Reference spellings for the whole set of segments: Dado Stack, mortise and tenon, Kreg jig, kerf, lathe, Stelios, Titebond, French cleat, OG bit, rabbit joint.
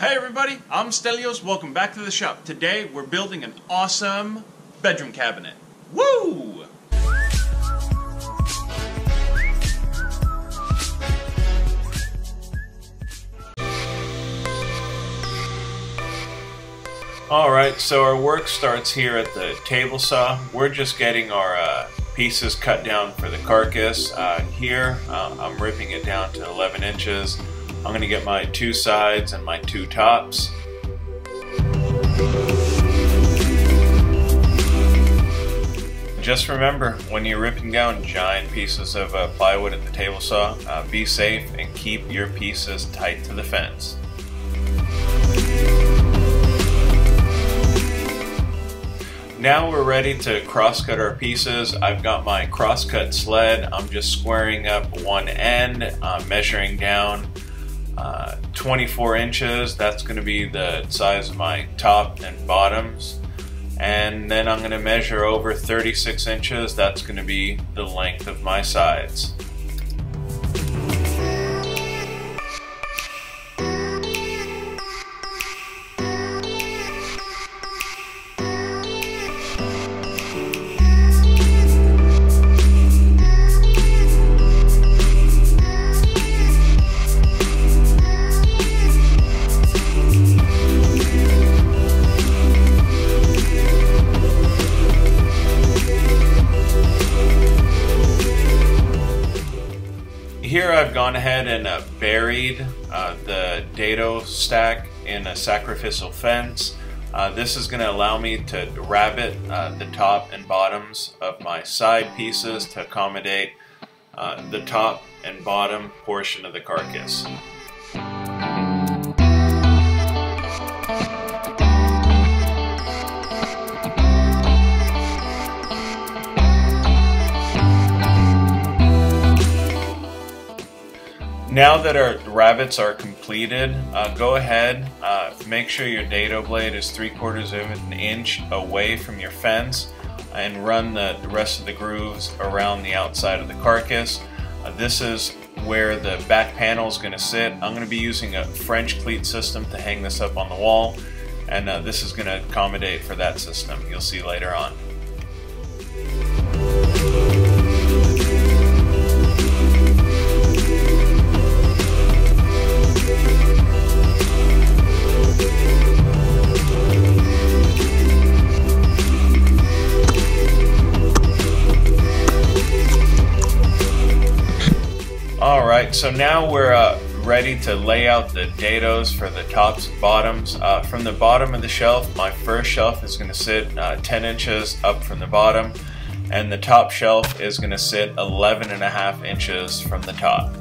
Hey everybody, I'm Stelios, welcome back to the shop. Today we're building an awesome bedroom cabinet. Woo! Alright, so our work starts here at the table saw. We're just getting our pieces cut down for the carcass. I'm ripping it down to 11 inches. I'm going to get my two sides and my two tops. Just remember, when you're ripping down giant pieces of plywood at the table saw, be safe and keep your pieces tight to the fence. Now we're ready to crosscut our pieces. I've got my crosscut sled. I'm just squaring up one end, measuring down 24 inches, that's going to be the size of my top and bottoms, and then I'm going to measure over 36 inches, that's going to be the length of my sides. Here I've gone ahead and buried the Dado Stack in a sacrificial fence. This is going to allow me to rabbit the top and bottoms of my side pieces to accommodate the top and bottom portion of the carcass. Now that our rabbits are completed, go ahead, make sure your dado blade is 3/4 of an inch away from your fence and run the rest of the grooves around the outside of the carcass. This is where the back panel is going to sit. I'm going to be using a French cleat system to hang this up on the wall, and this is going to accommodate for that system. You'll see later on. So now we're ready to lay out the dados for the tops and bottoms. From the bottom of the shelf, my first shelf is going to sit 10 inches up from the bottom, and the top shelf is going to sit 11.5 inches from the top.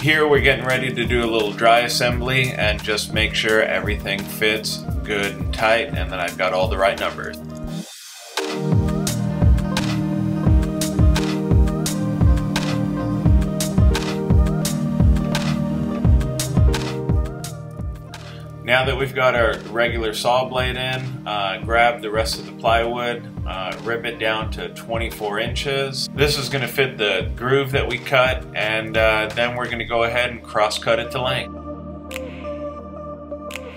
Here we're getting ready to do a little dry assembly and just make sure everything fits good and tight and that I've got all the right numbers. Now that we've got our regular saw blade in, grab the rest of the plywood, rip it down to 24 inches. This is going to fit the groove that we cut, and then we're going to go ahead and cross cut it to length.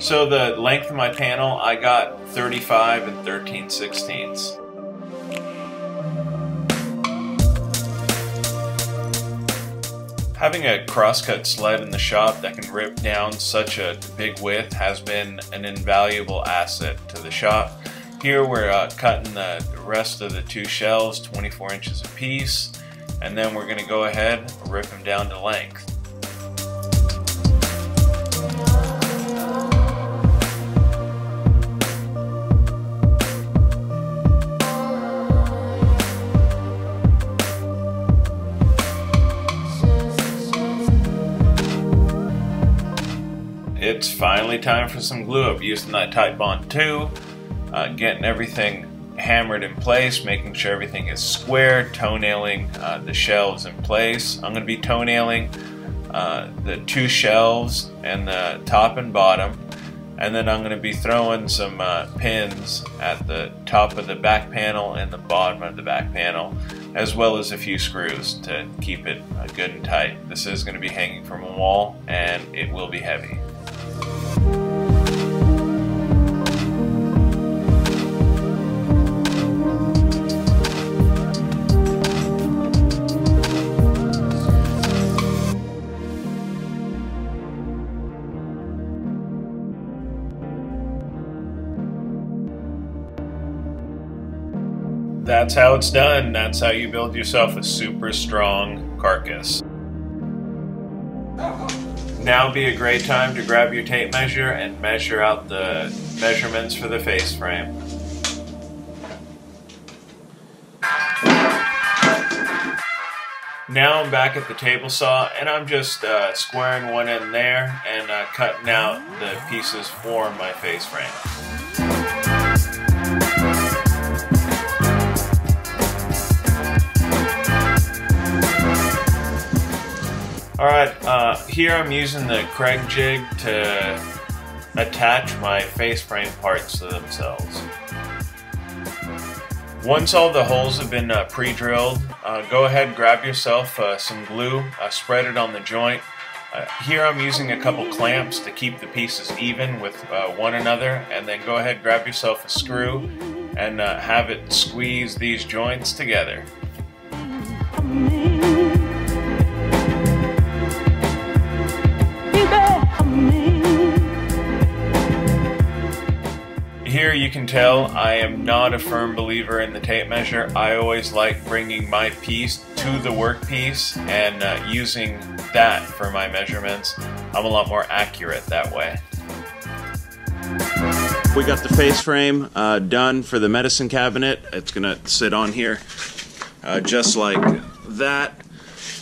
So the length of my panel, I got 35 and 13/16. Having a crosscut sled in the shop that can rip down such a big width has been an invaluable asset to the shop. Here we're cutting the rest of the two shells 24 inches apiece, and then we're going to go ahead and rip them down to length. It's finally time for some glue up using that Titebond 2, getting everything hammered in place, making sure everything is square, toenailing the shelves in place. I'm going to be toenailing the two shelves and the top and bottom, And then I'm going to be throwing some pins at the top of the back panel and the bottom of the back panel, as well as a few screws to keep it good and tight. This is going to be hanging from a wall and it will be heavy. That's how it's done. That's how you build yourself a super strong carcass. Now be a great time to grab your tape measure and measure out the measurements for the face frame. Now I'm back at the table saw and I'm just squaring one end there and cutting out the pieces for my face frame. Alright, here I'm using the Kreg jig to attach my face frame parts to themselves. Once all the holes have been pre-drilled, go ahead, grab yourself some glue, spread it on the joint. Here I'm using a couple clamps to keep the pieces even with one another, and then go ahead, grab yourself a screw and have it squeeze these joints together. Here you can tell I am not a firm believer in the tape measure. I always like bringing my piece to the workpiece and using that for my measurements. I'm a lot more accurate that way. We got the face frame done for the medicine cabinet. It's gonna sit on here just like that.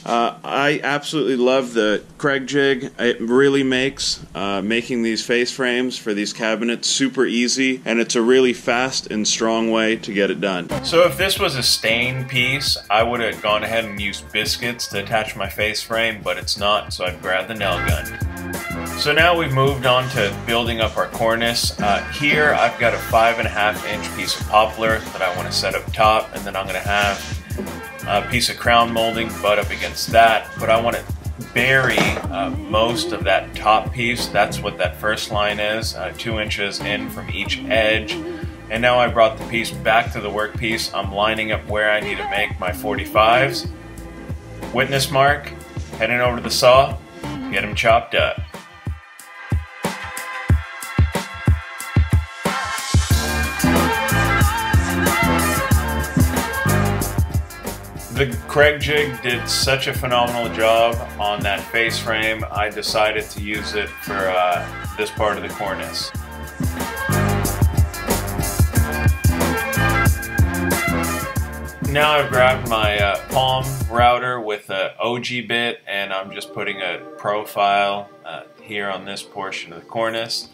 I absolutely love the Kreg jig. It really makes making these face frames for these cabinets super easy, and it's a really fast and strong way to get it done. So if this was a stained piece, I would have gone ahead and used biscuits to attach my face frame, but it's not, so I've grabbed the nail gun. So now we've moved on to building up our cornice. Here I've got a 5.5 inch piece of poplar that I want to set up top, and then I'm going to have a piece of crown molding butt up against that, but I want to bury most of that top piece. That's what that first line is, 2 inches in from each edge. And now I brought the piece back to the workpiece. I'm lining up where I need to make my 45s. Witness mark, heading over to the saw, get them chopped up. The Kreg jig did such a phenomenal job on that face frame, I decided to use it for this part of the cornice. Now I've grabbed my palm router with an OG bit, and I'm just putting a profile here on this portion of the cornice.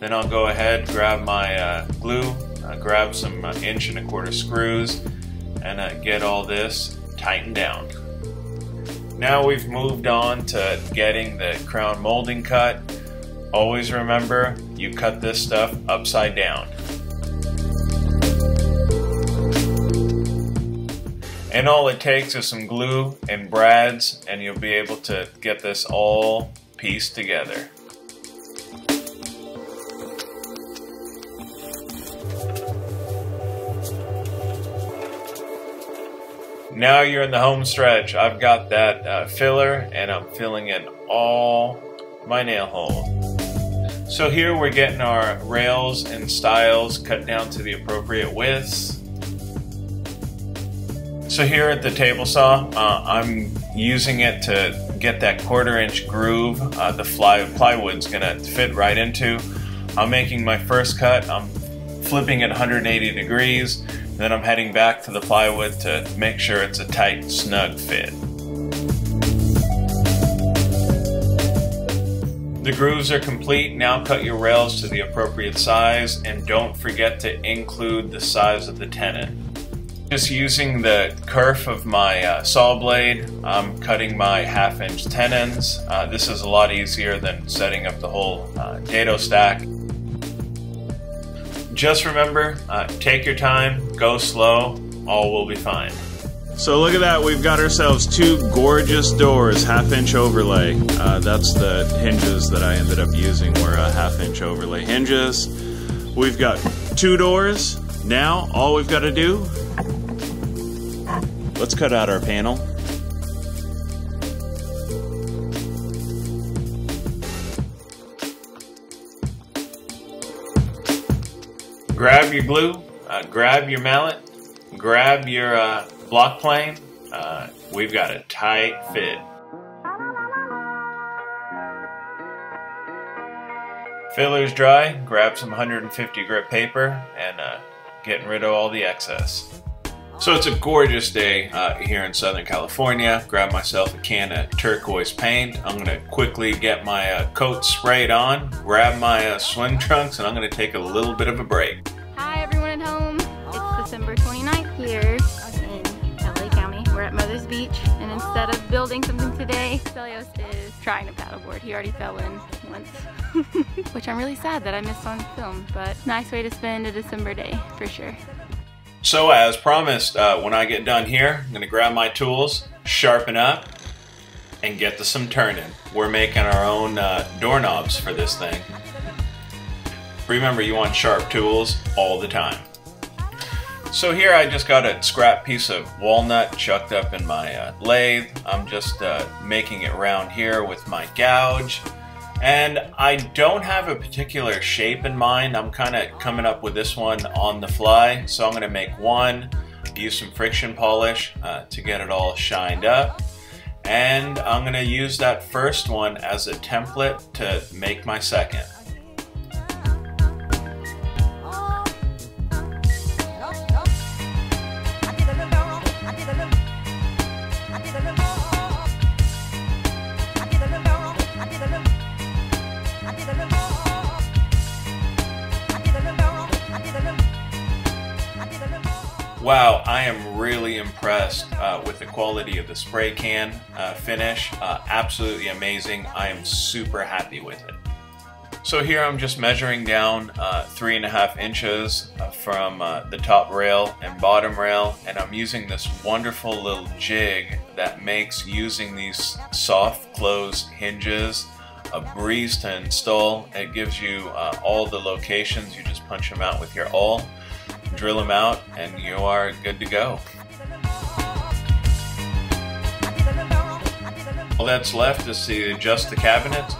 Then I'll go ahead, grab my glue, grab some 1.25 inch screws, and get all this tightened down. Now we've moved on to getting the crown molding cut. Always remember, you cut this stuff upside down. And all it takes is some glue and brads, and you'll be able to get this all pieced together. Now you're in the home stretch. I've got that filler, and I'm filling in all my nail holes. So here we're getting our rails and styles cut down to the appropriate widths. So here at the table saw, I'm using it to get that 1/4 inch groove the plywood's gonna fit right into. I'm making my first cut. I'm flipping it 180 degrees. Then I'm heading back to the plywood to make sure it's a tight, snug fit. The grooves are complete. Now cut your rails to the appropriate size, and don't forget to include the size of the tenon. Just using the kerf of my saw blade, I'm cutting my 1/2 inch tenons. This is a lot easier than setting up the whole Dado stack. just remember, take your time, go slow, all will be fine. So look at that, we've got ourselves two gorgeous doors, half-inch overlay. That's the hinges that I ended up using were half-inch overlay hinges. We've got two doors. Now all we've got to do, let's cut out our panel. Grab your glue, grab your mallet, grab your block plane, we've got a tight fit. Filler's dry, grab some 150 grit paper and getting rid of all the excess. So it's a gorgeous day here in Southern California. Grab myself a can of turquoise paint. I'm gonna quickly get my coat sprayed on, grab my swim trunks, and I'm gonna take a little bit of a break. Hi everyone at home, it's December 29th here in LA County. We're at Mother's Beach, and instead of building something today, Stelios is trying to paddleboard. He already fell in once, which I'm really sad that I missed on film, but nice way to spend a December day for sure. So as promised, when I get done here, I'm gonna grab my tools, sharpen up, and get to some turning. We're making our own doorknobs for this thing. Remember, you want sharp tools all the time. So here I just got a scrap piece of walnut chucked up in my lathe. I'm just making it round here with my gouge. And I don't have a particular shape in mind. I'm kind of coming up with this one on the fly. So I'm going to make one, use some friction polish to get it all shined up. And I'm going to use that first one as a template to make my second. Wow, I am really impressed with the quality of the spray can finish. Absolutely amazing. I am super happy with it. So here I'm just measuring down 3.5 inches from the top rail and bottom rail, and I'm using this wonderful little jig that makes using these soft close hinges a breeze to install. It gives you all the locations. You just punch them out with your awl, drill them out, and you are good to go. All that's left is to adjust the cabinets.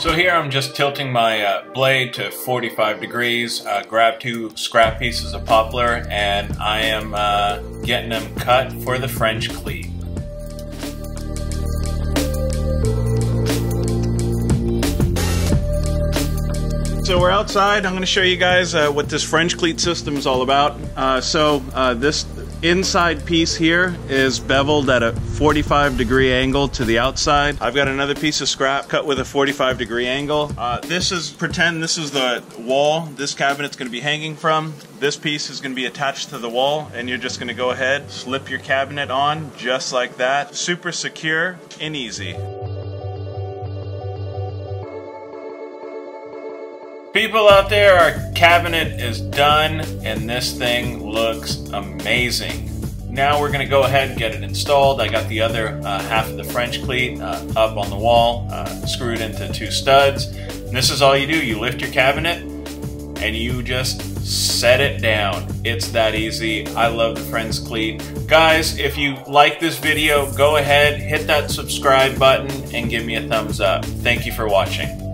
So here I'm just tilting my blade to 45 degrees, grab two scrap pieces of poplar, and I am getting them cut for the French cleat. So we're outside. I'm going to show you guys what this French cleat system is all about. This inside piece here is beveled at a 45 degree angle to the outside. I've got another piece of scrap cut with a 45 degree angle. Pretend this is the wall this cabinet's going to be hanging from. This piece is going to be attached to the wall, and you're just going to go ahead, slip your cabinet on just like that. Super secure and easy. People out there, our cabinet is done, and this thing looks amazing. Now we're gonna go ahead and get it installed. I got the other half of the French cleat up on the wall, screwed into two studs. And this is all you do. You lift your cabinet and you just set it down. It's that easy. I love the French cleat. Guys, if you like this video, go ahead, hit that subscribe button and give me a thumbs up. Thank you for watching.